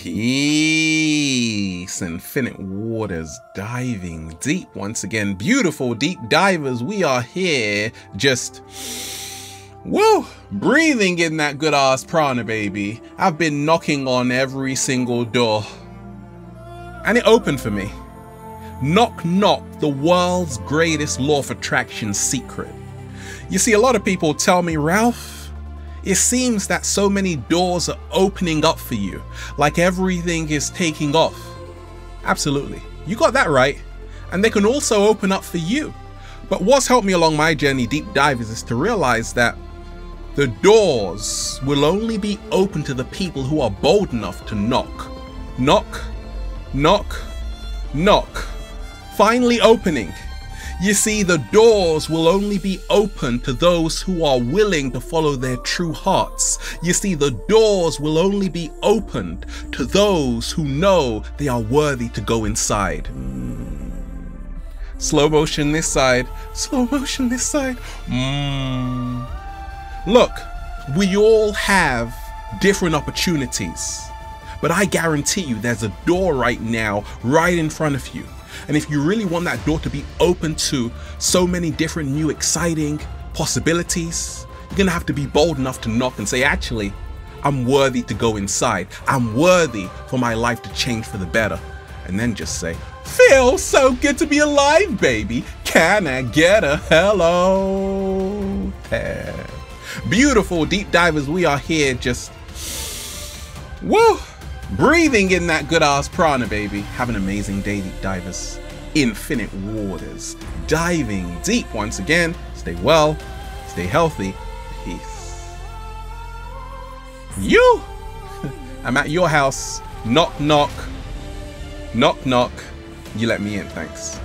Peace. Infinite Waters, diving deep once again. Beautiful deep divers, we are here just woo, breathing in that good ass prana, baby. I've been knocking on every single door and it opened for me. Knock knock, the world's greatest law of attraction secret. You see, a lot of people tell me, Ralph, it seems that so many doors are opening up for you, like everything is taking off. Absolutely, you got that right. And they can also open up for you. But what's helped me along my journey, deep divers, is to realize that the doors will only be open to the people who are bold enough to knock. Knock, knock, knock. Finally opening. You see, the doors will only be open to those who are willing to follow their true hearts. You see, the doors will only be opened to those who know they are worthy to go inside. Slow motion this side, slow motion this side. Look, we all have different opportunities, but I guarantee you there's a door right now, right in front of you. And if you really want that door to be open to so many different new exciting possibilities, you're gonna have to be bold enough to knock and say, actually, I'm worthy to go inside. I'm worthy for my life to change for the better. And then just say, feels so good to be alive, baby. Can I get a hello there? Beautiful deep divers, we are here just, woo, breathing in that good ass prana, baby. Have an amazing day, deep divers. Infinite Waters, diving deep once again. Stay well, stay healthy. Peace. You, I'm at your house. Knock knock, knock knock, you let me in, thanks.